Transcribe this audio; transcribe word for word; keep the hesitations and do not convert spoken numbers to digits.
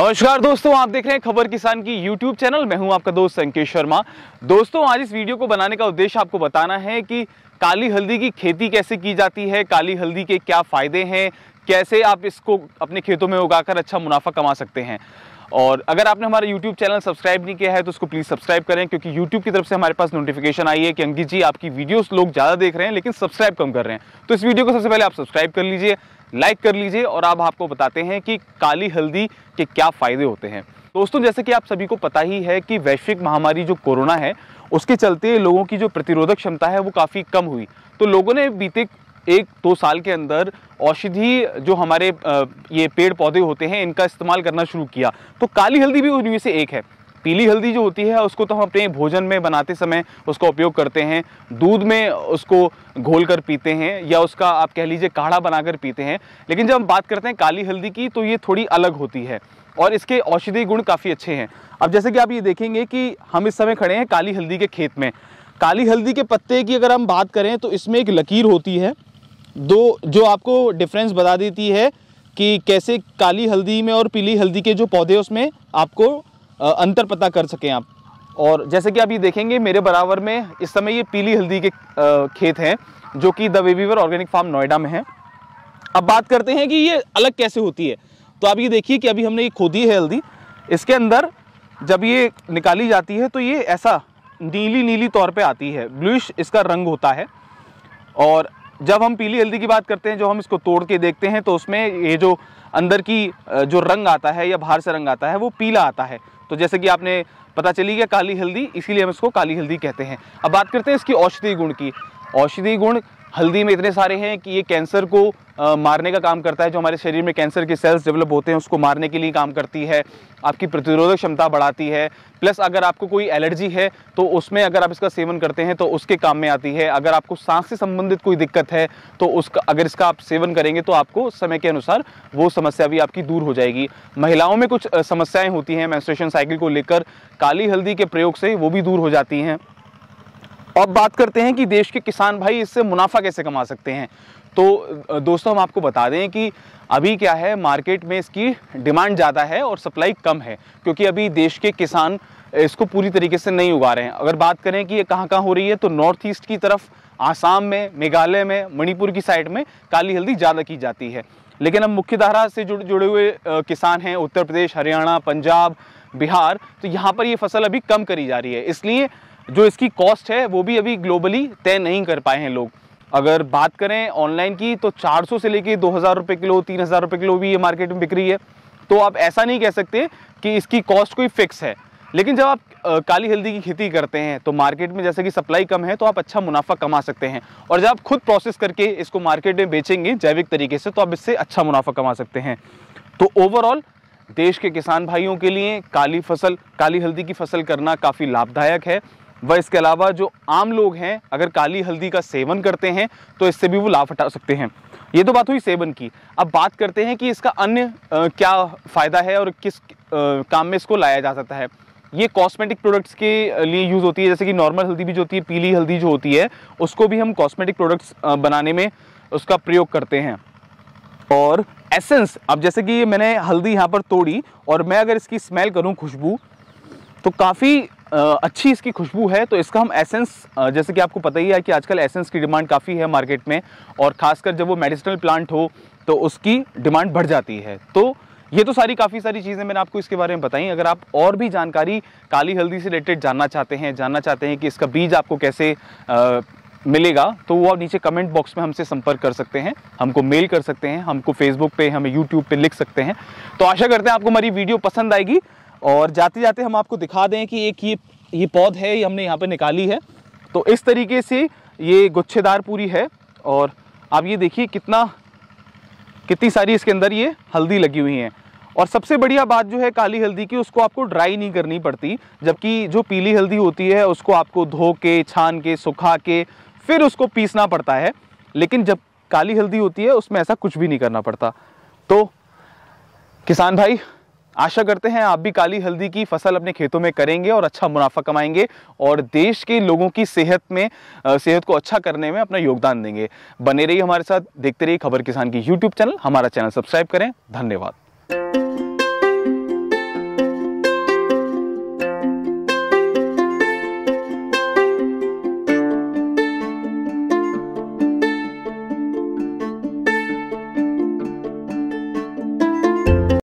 नमस्कार दोस्तों, आप देख रहे हैं खबर किसान की यूट्यूब चैनल। मैं हूं आपका दोस्त अंकित शर्मा। दोस्तों, आज इस वीडियो को बनाने का उद्देश्य आपको बताना है कि काली हल्दी की खेती कैसे की जाती है, काली हल्दी के क्या फ़ायदे हैं, कैसे आप इसको अपने खेतों में उगाकर अच्छा मुनाफा कमा सकते हैं। और अगर आपने हमारा यूट्यूब चैनल सब्सक्राइब नहीं किया है तो उसको प्लीज़ सब्सक्राइब करें, क्योंकि यूट्यूब की तरफ से हमारे पास नोटिफिकेशन आई है कि अंकित जी आपकी वीडियोस लोग ज़्यादा देख रहे हैं लेकिन सब्सक्राइब कम कर रहे हैं। तो इस वीडियो को सबसे पहले आप सब्सक्राइब कर लीजिए, लाइक कर लीजिए और आप आपको बताते हैं कि काली हल्दी के क्या फ़ायदे होते हैं। दोस्तों, जैसे कि आप सभी को पता ही है कि वैश्विक महामारी जो कोरोना है उसके चलते लोगों की जो प्रतिरोधक क्षमता है वो काफ़ी कम हुई। तो लोगों ने बीते एक दो साल के अंदर औषधि जो हमारे ये पेड़ पौधे होते हैं इनका इस्तेमाल करना शुरू किया, तो काली हल्दी भी उनमें से एक है। पीली हल्दी जो होती है उसको तो हम अपने भोजन में बनाते समय उसका उपयोग करते हैं, दूध में उसको घोल कर पीते हैं या उसका आप कह लीजिए काढ़ा बनाकर पीते हैं। लेकिन जब हम बात करते हैं काली हल्दी की तो ये थोड़ी अलग होती है और इसके औषधीय गुण काफ़ी अच्छे हैं। अब जैसे कि आप ये देखेंगे कि हम इस समय खड़े हैं काली हल्दी के खेत में। काली हल्दी के पत्ते की अगर हम बात करें तो इसमें एक लकीर होती है दो, जो आपको डिफरेंस बता देती है कि कैसे काली हल्दी में और पीली हल्दी के जो पौधे उसमें आपको अंतर पता कर सकें आप। और जैसे कि आप ये देखेंगे मेरे बराबर में इस समय ये पीली हल्दी के खेत हैं जो कि द वेवीवर ऑर्गेनिक फार्म नोएडा में है। अब बात करते हैं कि ये अलग कैसे होती है, तो आप ये देखिए कि अभी हमने ये खोदी है हल्दी, इसके अंदर जब ये निकाली जाती है तो ये ऐसा नीली नीली तौर पर आती है, ब्लूइश इसका रंग होता है। और जब हम पीली हल्दी की बात करते हैं, जो हम इसको तोड़ के देखते हैं तो उसमें ये जो अंदर की जो रंग आता है या बाहर से रंग आता है वो पीला आता है। तो जैसे कि आपने पता चली गया काली हल्दी, इसीलिए हम इसको काली हल्दी कहते हैं। अब बात करते हैं इसकी औषधीय गुण की। औषधीय गुण हल्दी में इतने सारे हैं कि ये कैंसर को आ, मारने का काम करता है, जो हमारे शरीर में कैंसर के सेल्स डेवलप होते हैं उसको मारने के लिए काम करती है, आपकी प्रतिरोधक क्षमता बढ़ाती है। प्लस अगर आपको कोई एलर्जी है तो उसमें अगर आप इसका सेवन करते हैं तो उसके काम में आती है। अगर आपको सांस से संबंधित कोई दिक्कत है तो उसका अगर इसका आप सेवन करेंगे तो आपको समय के अनुसार वो समस्या भी आपकी दूर हो जाएगी। महिलाओं में कुछ समस्याएँ होती हैं मेंस्ट्रुएशन साइकिल को लेकर, काली हल्दी के प्रयोग से वो भी दूर हो जाती हैं। अब बात करते हैं कि देश के किसान भाई इससे मुनाफा कैसे कमा सकते हैं। तो दोस्तों, हम आपको बता दें कि अभी क्या है, मार्केट में इसकी डिमांड ज़्यादा है और सप्लाई कम है, क्योंकि अभी देश के किसान इसको पूरी तरीके से नहीं उगा रहे हैं। अगर बात करें कि ये कहाँ कहाँ हो रही है तो नॉर्थ ईस्ट की तरफ, आसाम में, मेघालय में, मणिपुर की साइड में काली हल्दी ज़्यादा की जाती है। लेकिन हम मुख्य धारा से जुड़ जुड़े हुए किसान हैं, उत्तर प्रदेश, हरियाणा, पंजाब, बिहार, तो यहाँ पर ये फसल अभी कम करी जा रही है, इसलिए जो इसकी कॉस्ट है वो भी अभी ग्लोबली तय नहीं कर पाए हैं लोग। अगर बात करें ऑनलाइन की तो चार सौ से लेके दो हज़ार रुपए किलो, तीन हज़ार रुपए किलो भी ये मार्केट में बिक रही है। तो आप ऐसा नहीं कह सकते कि इसकी कॉस्ट कोई फिक्स है। लेकिन जब आप आ, काली हल्दी की खेती करते हैं तो मार्केट में जैसे कि सप्लाई कम है तो आप अच्छा मुनाफा कमा सकते हैं। और जब आप खुद प्रोसेस करके इसको मार्केट में बेचेंगे जैविक तरीके से तो आप इससे अच्छा मुनाफा कमा सकते हैं। तो ओवरऑल देश के किसान भाइयों के लिए काली फसल, काली हल्दी की फसल करना काफ़ी लाभदायक है। व इसके अलावा जो आम लोग हैं अगर काली हल्दी का सेवन करते हैं तो इससे भी वो लाभ उठा सकते हैं। ये तो बात हुई सेवन की। अब बात करते हैं कि इसका अन्य आ, क्या फ़ायदा है और किस आ, काम में इसको लाया जा सकता है। ये कॉस्मेटिक प्रोडक्ट्स के लिए यूज़ होती है, जैसे कि नॉर्मल हल्दी भी जो होती है, पीली हल्दी जो होती है उसको भी हम कॉस्मेटिक प्रोडक्ट्स बनाने में उसका प्रयोग करते हैं। और एसेंस, अब जैसे कि मैंने हल्दी यहाँ पर तोड़ी और मैं अगर इसकी स्मेल करूँ, खुशबू, तो काफ़ी अच्छी इसकी खुशबू है। तो इसका हम एसेंस, जैसे कि आपको पता ही है कि आजकल एसेंस की डिमांड काफ़ी है मार्केट में, और ख़ासकर जब वो मेडिसिनल प्लांट हो तो उसकी डिमांड बढ़ जाती है। तो ये तो सारी काफ़ी सारी चीज़ें मैंने आपको इसके बारे में बताई। अगर आप और भी जानकारी काली हल्दी से रिलेटेड जानना चाहते हैं, जानना चाहते हैं कि इसका बीज आपको कैसे आ, मिलेगा, तो वो आप नीचे कमेंट बॉक्स में हमसे संपर्क कर सकते हैं, हमको मेल कर सकते हैं, हमको फेसबुक पे, हमें यूट्यूब पे लिख सकते हैं। तो आशा करते हैं आपको हमारी वीडियो पसंद आएगी। और जाते जाते हम आपको दिखा दें कि एक ये ये पौध है, ये हमने यहाँ पे निकाली है, तो इस तरीके से ये गुच्छेदार पूरी है। और आप ये देखिए कितना कितनी सारी इसके अंदर ये हल्दी लगी हुई है। और सबसे बढ़िया बात जो है काली हल्दी की, उसको आपको ड्राई नहीं करनी पड़ती, जबकि जो पीली हल्दी होती है उसको आपको धो के, छान के, सुखा के फिर उसको पीसना पड़ता है। लेकिन जब काली हल्दी होती है उसमें ऐसा कुछ भी नहीं करना पड़ता। तो किसान भाई, आशा करते हैं आप भी काली हल्दी की फसल अपने खेतों में करेंगे और अच्छा मुनाफा कमाएंगे और देश के लोगों की सेहत में, सेहत को अच्छा करने में अपना योगदान देंगे। बने रहिए हमारे साथ, देखते रहिए खबर किसान की यूट्यूब चैनल, हमारा चैनल सब्सक्राइब करें। धन्यवाद।